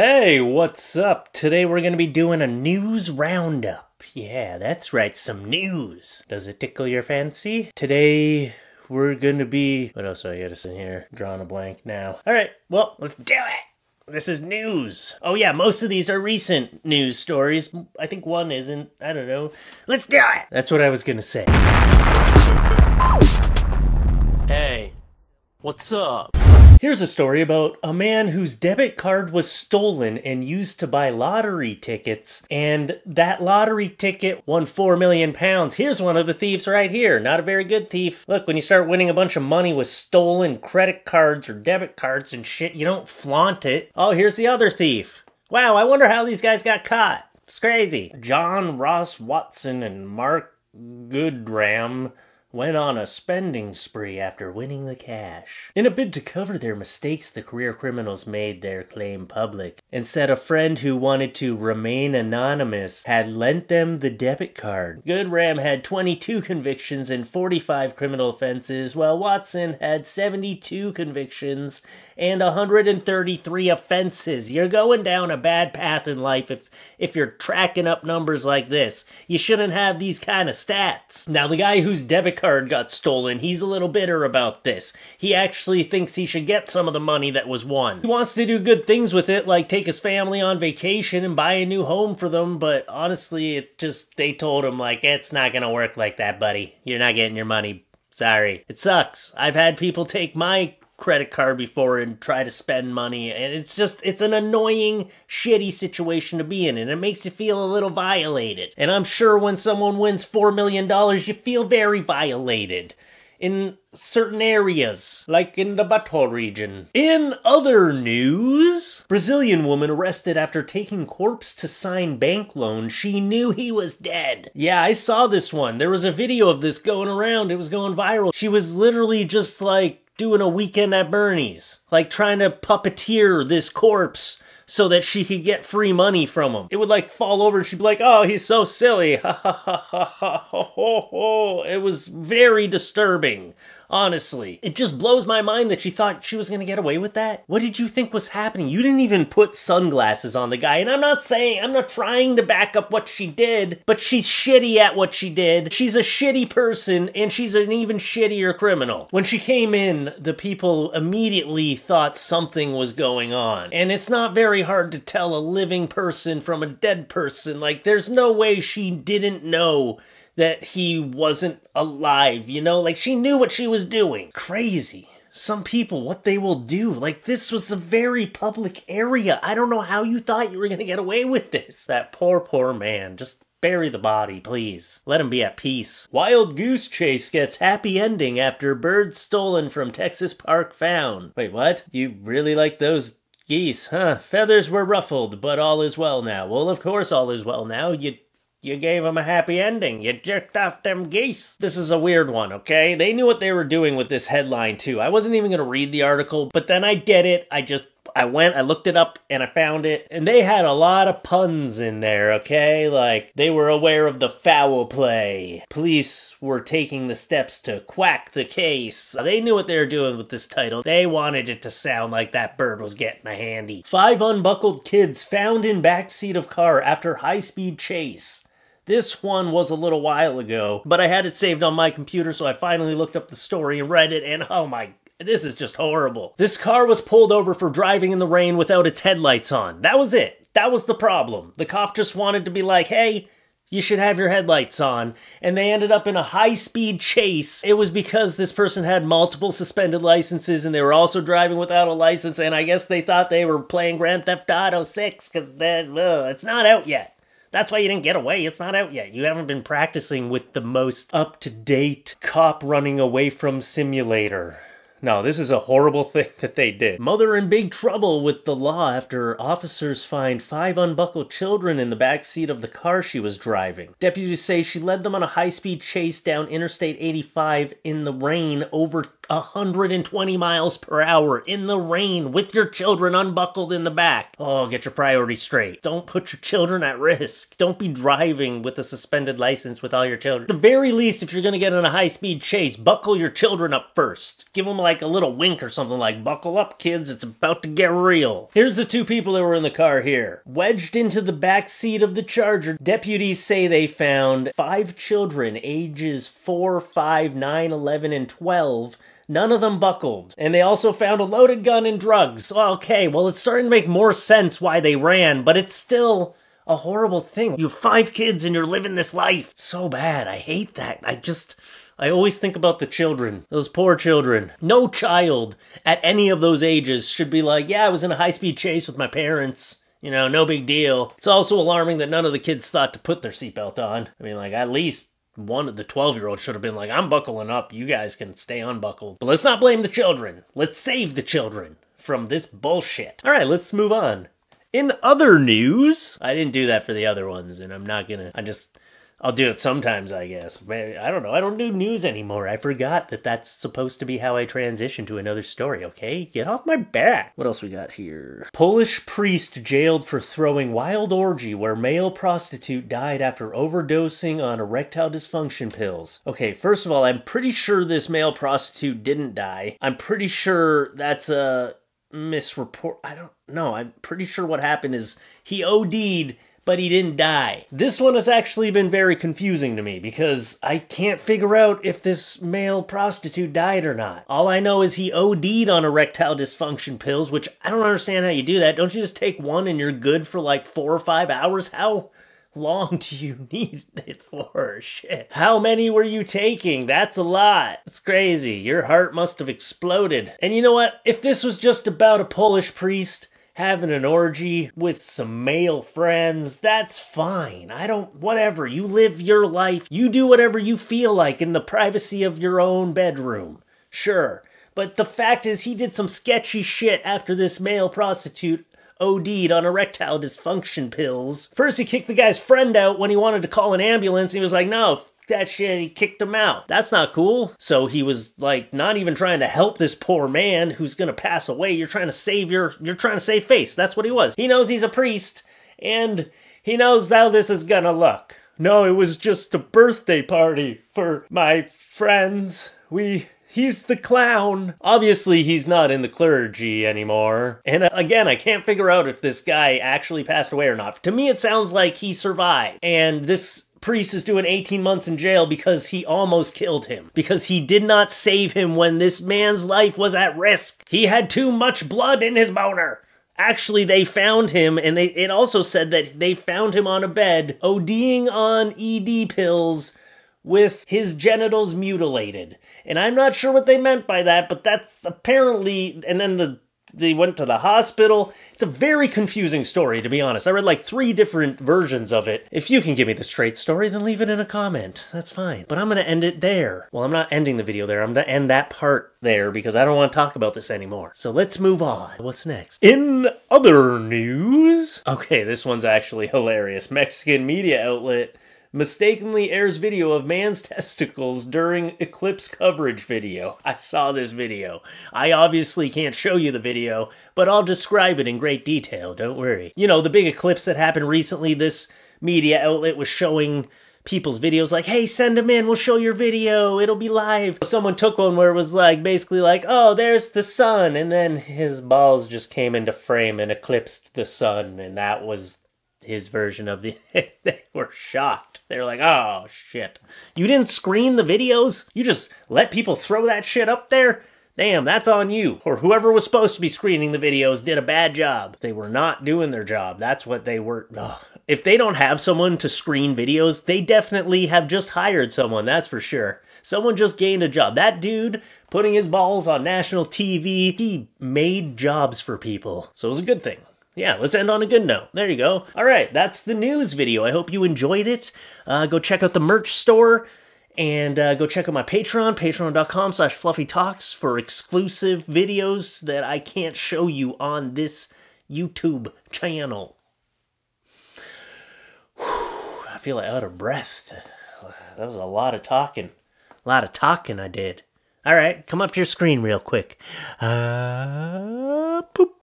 Hey, what's up? Today we're going to be doing a news roundup. Yeah, that's right, some news. Does it tickle your fancy? Today we're going to be... What else do I got to say here? Drawing a blank now. All right, well, let's do it. This is news. Oh yeah, most of these are recent news stories. I think one isn't. I don't know. Let's do it. That's what I was going to say. Hey, what's up? Here's a story about a man whose debit card was stolen and used to buy lottery tickets, and that lottery ticket won £4 million. Here's one of the thieves right here. Not a very good thief. Look, when you start winning a bunch of money with stolen credit cards or debit cards and shit, you don't flaunt it. Oh, here's the other thief. Wow, I wonder how these guys got caught. It's crazy. John Ross Watson and Mark Goodram went on a spending spree after winning the cash. In a bid to cover their mistakes, the career criminals made their claim public and said a friend who wanted to remain anonymous had lent them the debit card. Goodram had 22 convictions and 45 criminal offenses, while Watson had 72 convictions and 133 offenses. You're going down a bad path in life if you're tracking up numbers like this. You shouldn't have these kind of stats. Now, the guy whose debit card got stolen, he's a little bitter about this. He actually thinks he should get some of the money that was won. He wants to do good things with it, like take his family on vacation and buy a new home for them, but honestly, it just, they told him, like, it's not gonna work like that, buddy. You're not getting your money. Sorry. It sucks. I've had people take my credit card before and try to spend money, and it's just, it's an annoying, shitty situation to be in, and it makes you feel a little violated. And I'm sure when someone wins $4 million, you feel very violated in certain areas, like in the butthole region. In other news, Brazilian woman arrested after taking corpse to sign bank loan. She knew he was dead. Yeah, I saw this one. There was a video of this going around. It was going viral. She was literally just like, doing a weekend at Bernie's, like trying to puppeteer this corpse so that she could get free money from him. It would like fall over and she'd be like, oh, he's so silly. Ha ha ha ha ha ha. It was very disturbing, honestly. It just blows my mind that she thought she was gonna get away with that. What did you think was happening? You didn't even put sunglasses on the guy, and I'm not trying to back up what she did, but she's shitty at what she did. She's a shitty person, and she's an even shittier criminal. When she came in, the people immediately thought something was going on, and it's not very hard to tell a living person from a dead person. Like, there's no way she didn't know that he wasn't alive, you know? Like, she knew what she was doing. Crazy. Some people, what they will do. Like, this was a very public area. I don't know how you thought you were gonna get away with this. That poor, poor man. Just bury the body, please. Let him be at peace. Wild goose chase gets happy ending after bird stolen from Texas park found. Wait, what? You really like those geese, huh? Feathers were ruffled, but all is well now. Well, of course all is well now. You gave him a happy ending. You jerked off them geese. This is a weird one, okay? They knew what they were doing with this headline, too. I wasn't even going to read the article, but then I did it. I went, I looked it up, and I found it. And they had a lot of puns in there, okay? Like, they were aware of the foul play. Police were taking the steps to quack the case. They knew what they were doing with this title. They wanted it to sound like that bird was getting a handy. 5 unbuckled kids found in backseat of car after high-speed chase. This one was a little while ago, but I had it saved on my computer, so I finally looked up the story and read it, and oh my, this is just horrible. This car was pulled over for driving in the rain without its headlights on. That was it. That was the problem. The cop just wanted to be like, hey, you should have your headlights on. And they ended up in a high-speed chase. It was because this person had multiple suspended licenses and they were also driving without a license, and I guess they thought they were playing Grand Theft Auto 6 because it's not out yet. That's why you didn't get away. It's not out yet. You haven't been practicing with the most up-to-date cop running away from simulator. No, this is a horrible thing that they did. Mother in big trouble with the law after officers find 5 unbuckled children in the backseat of the car she was driving. Deputies say she led them on a high-speed chase down Interstate 85 in the rain over 120 miles per hour in the rain with your children unbuckled in the back. Oh, get your priorities straight. Don't put your children at risk. Don't be driving with a suspended license with all your children. At the very least, if you're gonna get in a high-speed chase, buckle your children up first. Give them like a little wink or something like, buckle up kids, it's about to get real. Here's the two people that were in the car here. Wedged into the back seat of the Charger, deputies say they found 5 children ages 4, 5, 9, 11, and 12. None of them buckled. And they also found a loaded gun and drugs. Okay, well, it's starting to make more sense why they ran, but it's still a horrible thing. You have 5 kids and you're living this life. It's so bad. I hate that. I always think about the children, those poor children. No child at any of those ages should be like, yeah, I was in a high-speed chase with my parents. You know, no big deal. It's also alarming that none of the kids thought to put their seatbelt on. I mean, like, at least one of the 12-year-olds should have been like, I'm buckling up, you guys can stay unbuckled. But let's not blame the children. Let's save the children from this bullshit. All right, let's move on. In other news, I didn't do that for the other ones, and I'm not gonna, I'll do it sometimes, I guess. I don't know. I don't do news anymore. I forgot that that's supposed to be how I transition to another story, okay? Get off my back. What else we got here? Polish priest jailed for throwing wild orgy where male prostitute died after overdosing on erectile dysfunction pills. Okay, first of all, I'm pretty sure this male prostitute didn't die. I'm pretty sure that's a misreport. I don't know. I'm pretty sure what happened is he OD'd, but he didn't die. This one has actually been very confusing to me because I can't figure out if this male prostitute died or not. All I know is he OD'd on erectile dysfunction pills, which I don't understand how you do that. Don't you just take one and you're good for like 4 or 5 hours? How long do you need it for? Shit. How many were you taking? That's a lot. It's crazy. Your heart must have exploded. And you know what? If this was just about a Polish priest having an orgy with some male friends, that's fine. I don't, whatever. You live your life. You do whatever you feel like in the privacy of your own bedroom. Sure. But the fact is he did some sketchy shit after this male prostitute OD'd on erectile dysfunction pills. First, he kicked the guy's friend out when he wanted to call an ambulance. He was like, no, that shit, he kicked him out. That's not cool. So he was like not even trying to help this poor man who's gonna pass away. You're trying to save you're trying to save face. That's what he was. He knows he's a priest and he knows how this is gonna look. No, it was just a birthday party for my friends. He's the clown. Obviously, he's not in the clergy anymore. And again, I can't figure out if this guy actually passed away or not. To me, it sounds like he survived. And this priest is doing 18 months in jail because he almost killed him. Because he did not save him when this man's life was at risk. He had too much blood in his boner. Actually, they found him, and it also said that they found him on a bed, ODing on ED pills with his genitals mutilated. And I'm not sure what they meant by that, but that's apparently, and then they went to the hospital. It's a very confusing story, to be honest. I read like 3 different versions of it. If you can give me the straight story, then leave it in a comment. That's fine. But I'm gonna end it there. Well, I'm not ending the video there. I'm gonna end that part there because I don't want to talk about this anymore. So let's move on. What's next? In other news. Okay, this one's actually hilarious. Mexican media outlet mistakenly airs video of man's testicles during eclipse coverage video. I saw this video. I obviously can't show you the video, but I'll describe it in great detail, don't worry. You know, the big eclipse that happened recently, this media outlet was showing people's videos like, hey, send them in, we'll show your video, it'll be live. Someone took one where it was like, basically like, oh, there's the sun, and then his balls just came into frame and eclipsed the sun, and that was his version of the they were shocked. They were like, oh shit, you didn't screen the videos, you just let people throw that shit up there? Damn, that's on you. Or whoever was supposed to be screening the videos did a bad job. They were not doing their job. That's what they were. Ugh. If they don't have someone to screen videos, they definitely have just hired someone, that's for sure. Someone just gained a job. That dude putting his balls on national TV, he made jobs for people, so it was a good thing. Yeah, let's end on a good note. There you go. All right, that's the news video. I hope you enjoyed it. Go check out the merch store and go check out my Patreon, patreon.com/fluffytalks for exclusive videos that I can't show you on this YouTube channel. Whew, I feel like out of breath. That was a lot of talking. A lot of talking I did. All right, come up to your screen real quick.